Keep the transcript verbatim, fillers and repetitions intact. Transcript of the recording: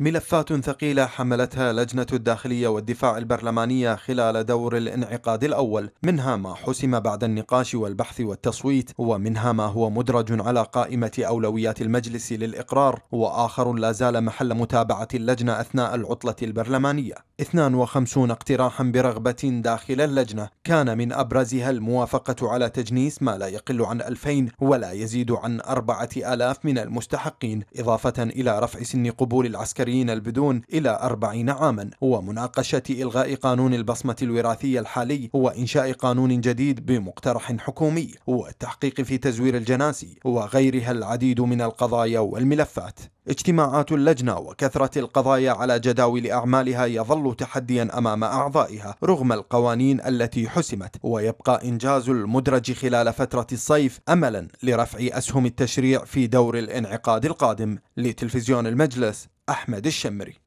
ملفات ثقيلة حملتها لجنة الداخلية والدفاع البرلمانية خلال دور الانعقاد الأول، منها ما حسم بعد النقاش والبحث والتصويت، ومنها ما هو مدرج على قائمة أولويات المجلس للإقرار، وآخر لا زال محل متابعة اللجنة أثناء العطلة البرلمانية. اثنان وخمسين اقتراحا برغبة داخل اللجنة، كان من أبرزها الموافقة على تجنيس ما لا يقل عن ألفين ولا يزيد عن أربعة آلاف من المستحقين، إضافة إلى رفع سن قبول العسكريين البدون إلى أربعين عاما، ومناقشة إلغاء قانون البصمة الوراثية الحالي وإنشاء قانون جديد بمقترح حكومي، والتحقيق في تزوير الجناسي، وغيرها العديد من القضايا والملفات. اجتماعات اللجنة وكثرة القضايا على جداول أعمالها يظل تحديا أمام أعضائها رغم القوانين التي حسمت، ويبقى إنجاز المدرج خلال فترة الصيف أملا لرفع أسهم التشريع في دور الانعقاد القادم. لتلفزيون المجلس، أحمد الشمري.